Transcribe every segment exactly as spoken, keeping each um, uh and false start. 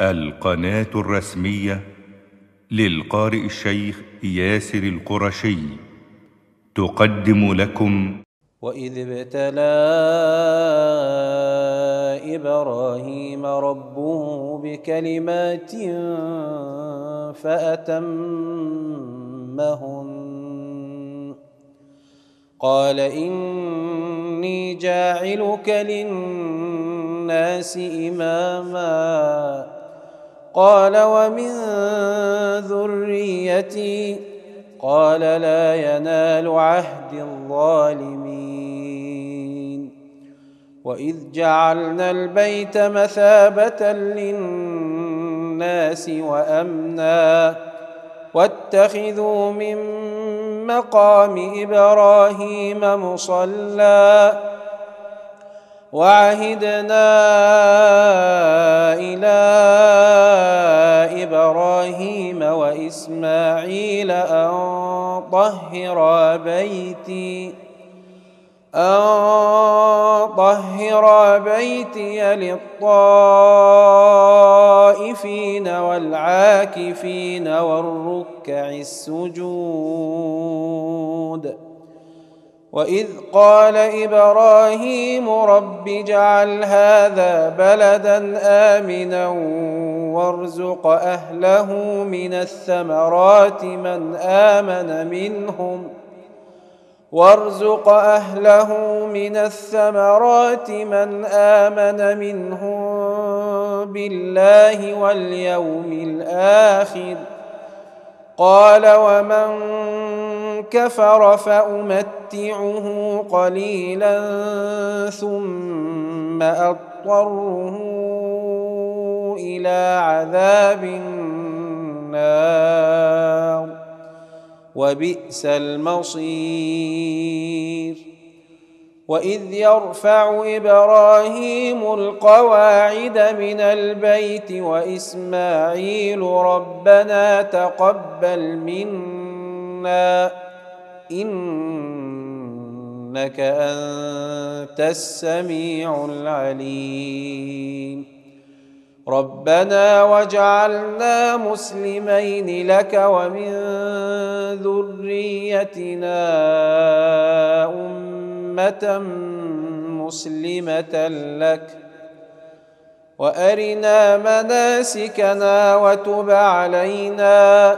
القناة الرسمية للقارئ الشيخ ياسر القرشي تقدم لكم: وإذ ابتلى إبراهيم ربه بكلمات فأتمهن قال إني جاعلك للناس إماما قال ومن ذريتي قال لا ينال عهد الظالمين. وإذ جعلنا البيت مثابة للناس وأمنا واتخذوا من مقام إبراهيم مصلى وعهدنا إلى إبراهيم وإسماعيل أن طهرا بيتي أن طهرا بيتي للطائفين والعاكفين والركع السجود. وإذ قال إبراهيم رب اجعل هذا بلدا آمنا وارزق أهله من الثمرات من آمن منهم وارزق أهله من الثمرات من آمن منهم بالله واليوم الآخر قال ومن كفر فأمتعه قليلا ثم أضطره إلى عذاب النار وبئس المصير. وإذ يرفع إبراهيم القواعد من البيت وإسماعيل ربنا تقبل منا إنك أنت السميع العليم. ربنا واجعلنا مسلمين لك ومن ذريتنا أمة مسلمة لك وأرنا مناسكنا وتب علينا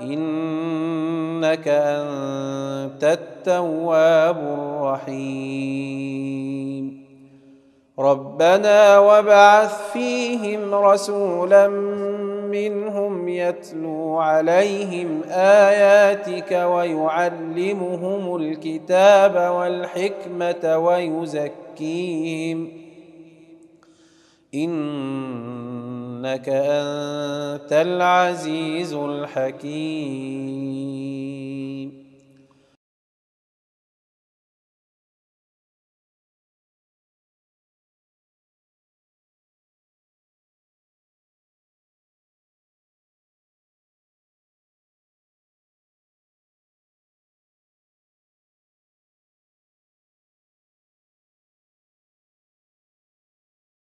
إنك أنت التواب الرحيم. ربنا وابعث فيهم رسولا منهم يتلو عليهم آياتك ويعلمهم الكتاب والحكمة ويزكيهم إنك أنت العزيز الحكيم.